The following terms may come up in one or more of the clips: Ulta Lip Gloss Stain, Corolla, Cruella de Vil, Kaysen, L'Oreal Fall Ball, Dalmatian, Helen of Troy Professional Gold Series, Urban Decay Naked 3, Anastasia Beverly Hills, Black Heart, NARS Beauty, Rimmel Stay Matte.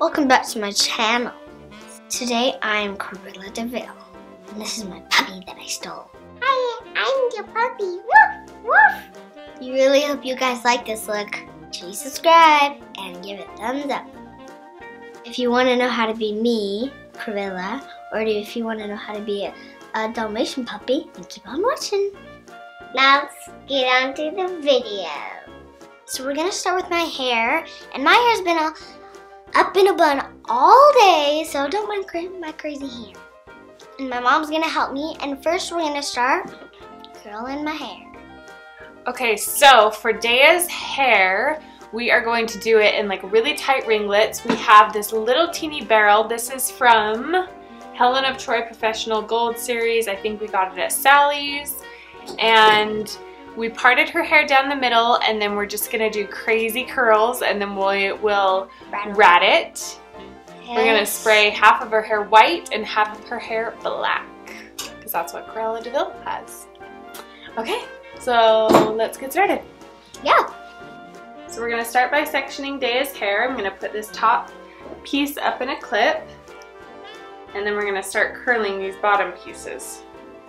Welcome back to my channel. Today I am Cruella de Vil, and this is my puppy that I stole. Hi, I'm your puppy. Woof, woof. You really hope you guys like this look. Please subscribe and give it a thumbs up. If you want to know how to be me, Cruella, or if you want to know how to be a Dalmatian puppy, then keep on watching. Now let's get on to the video. So we're gonna start with my hair, and my hair's been all up in a bun all day, so don't mind my crazy hair. And my mom's gonna help me, and first we're gonna start curling my hair. Okay, so for Daya's hair, we are going to do it in like really tight ringlets. We have this little teeny barrel. This is from Helen of Troy Professional Gold Series. I think we got it at Sally's. And we parted her hair down the middle, and then we're just gonna do crazy curls, and then we'll rat it. Yes. We're gonna spray half of her hair white and half of her hair black, because that's what Cruella de Vil has. Okay, so let's get started. Yeah. So we're gonna start by sectioning Daya's hair. I'm gonna put this top piece up in a clip, and then we're gonna start curling these bottom pieces.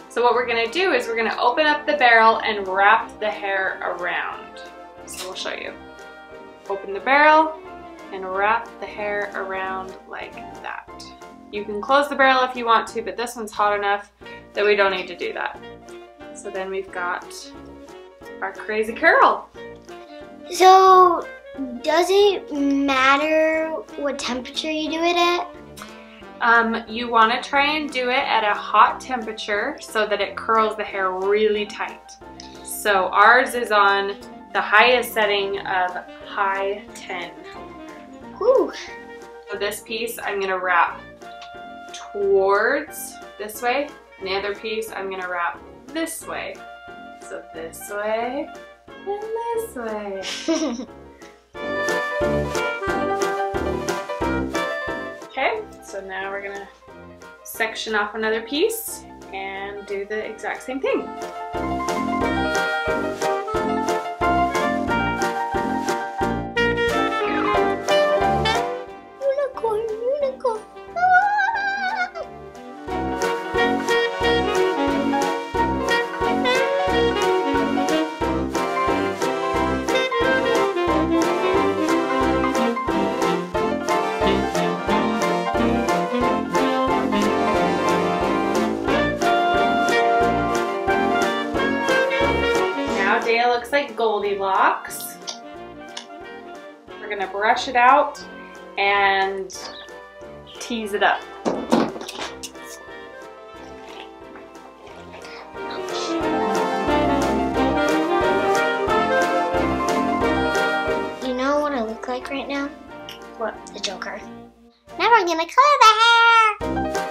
So what we're gonna do is we're gonna open up the barrel and wrap the hair around. So we'll show you. Open the barrel and wrap the hair around like that. You can close the barrel if you want to, but this one's hot enough that we don't need to do that. So then we've got our crazy curl. So does it matter what temperature you do it at? You want to try and do it at a hot temperature so that it curls the hair really tight. So ours is on the highest setting of high 10. Whew. So this piece I'm going to wrap towards this way, and the other piece I'm going to wrap this way. So this way and this way. So now we're gonna section off another piece and do the exact same thing. Unicorn, unicorn. Goldilocks. We're gonna brush it out and tease it up. You know what I look like right now? What? The Joker. Now we're gonna color the hair.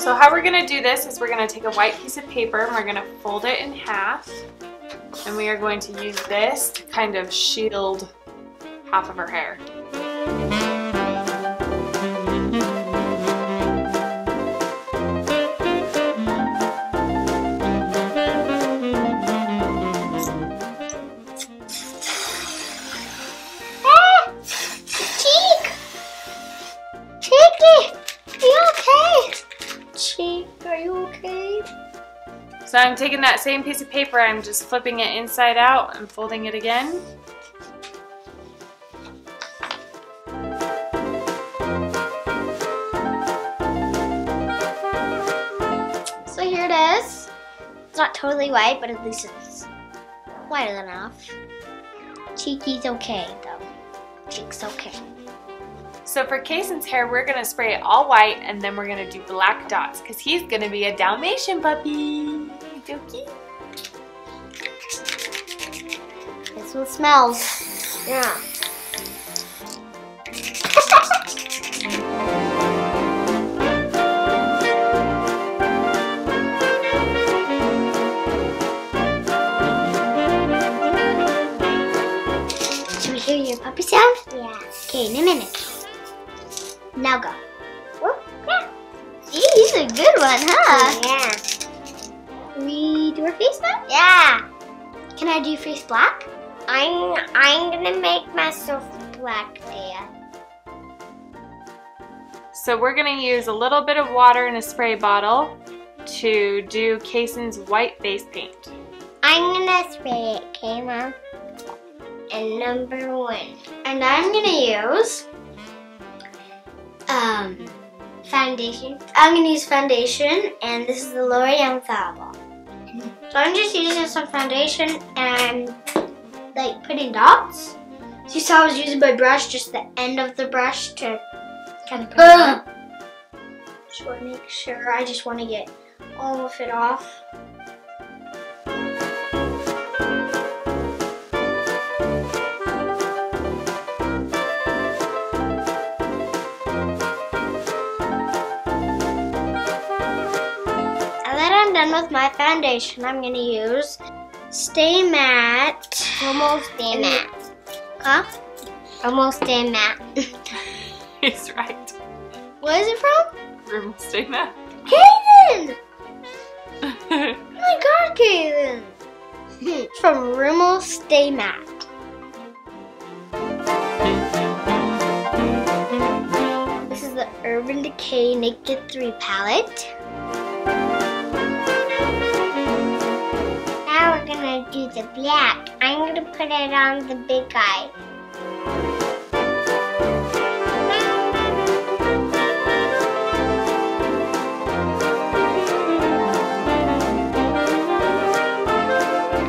So how we're going to do this is we're going to take a white piece of paper and we're going to fold it in half, and we are going to use this to kind of shield half of her hair. So I'm taking that same piece of paper, I'm just flipping it inside out and folding it again. So here it is. It's not totally white, but at least it's white enough. Cheeky's okay though. Cheek's okay. So for Kaysen's hair, we're going to spray it all white, and then we're going to do black dots because he's going to be a Dalmatian puppy. Dokey. This one smells. Yeah. Should we hear your puppy sound? Yeah. Okay, in a minute. Now go. Whoop. Yeah. Gee, he's a good one, huh? Yeah. Can we do her face now? Yeah. Can I do face black? I'm gonna make myself black there. So we're gonna use a little bit of water in a spray bottle to do Kaysen's white face paint. I'm gonna spray it, okay, Mom? And number one. And I'm gonna use foundation. I'm gonna use foundation, and this is the L'Oreal Fall Ball. So I'm just using some foundation and I'm like putting dots. So you saw I was using my brush, just the end of the brush to kind of put it up. Just want to make sure, I just want to get all of it off. With my foundation, I'm going to use Stay Matte. Rimmel Stay Matte. Huh? Rimmel Stay Matte. He's right. What is it from? Rimmel Stay Matte. Kaysen! Oh my god, Kaysen! It's from Rimmel Stay Matte. This is the Urban Decay Naked 3 palette. Gonna do the black. I'm gonna put it on the big eye.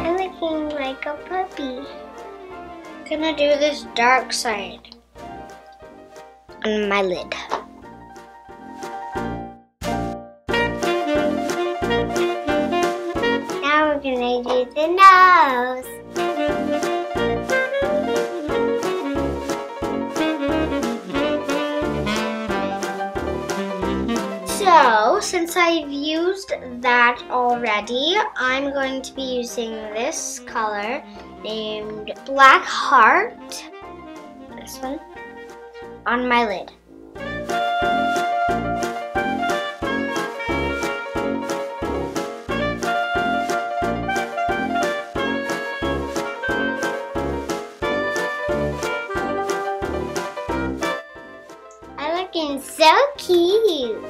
I'm looking like a puppy. I'm gonna do this dark side on my lid. Gonna do the nose. So, since I've used that already, I'm going to be using this color named Black Heart, this one, on my lid. So cute!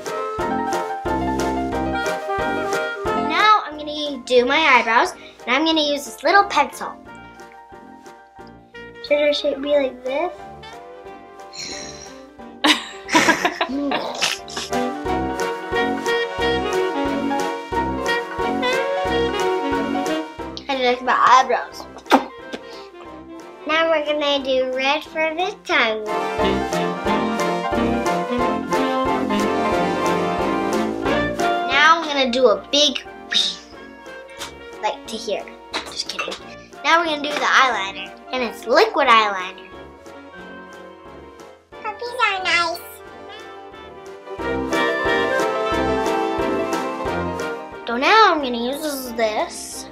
Now I'm gonna do my eyebrows, and I'm gonna use this little pencil. Should it be like this? I like my eyebrows. Now we're gonna do red for the tongue. Do a big like to here. Just kidding. Now we're gonna do the eyeliner, and it's liquid eyeliner. Puppies are nice. So now I'm gonna use this.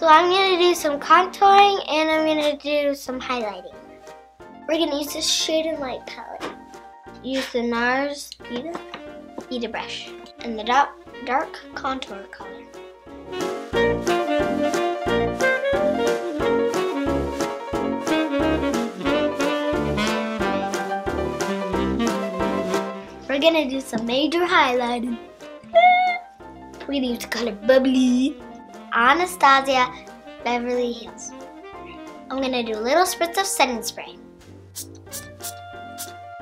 So I'm gonna do some contouring, and I'm gonna do some highlighting. We're gonna use this shade and light palette. Use the NARS Beauty brush and the dark contour color. We're gonna do some major highlighting. We're gonna use the color Bubbly, Anastasia Beverly Hills. I'm gonna do little spritz of setting spray.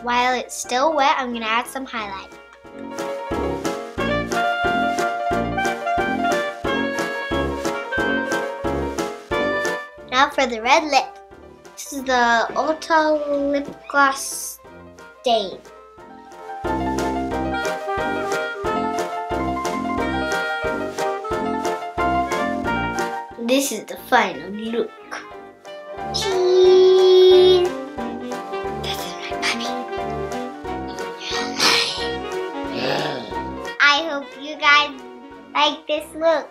While it's still wet, I'm gonna add some highlight. Now for the red lip. This is the Ulta Lip Gloss Stain. This is the final look. Cheese! I hope you guys like this look.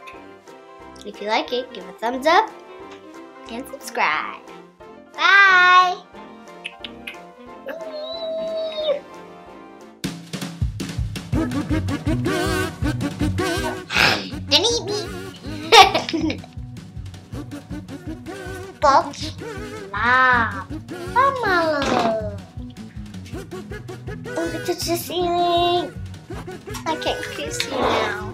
If you like it, give a thumbs up and subscribe. Bye! Don't eat me! box lá. Ó, malandro. Oh, look at the ceiling. I can't see now.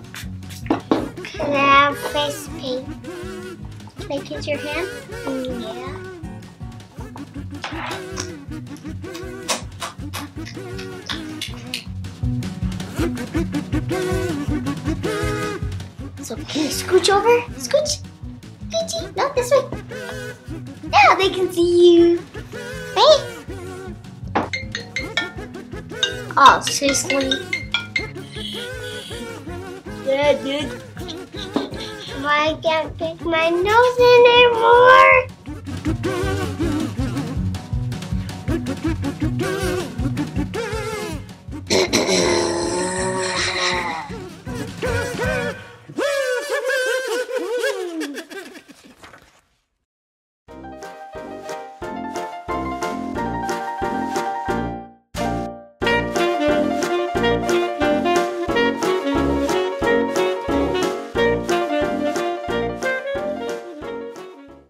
Can I have face paint? Can I kiss your hand? Yeah. So can you scooch over? Scooch? Scoochy? No, this way. Now they can see you. Right? Oh, seriously. Yeah, dude. I can't pick my nose anymore.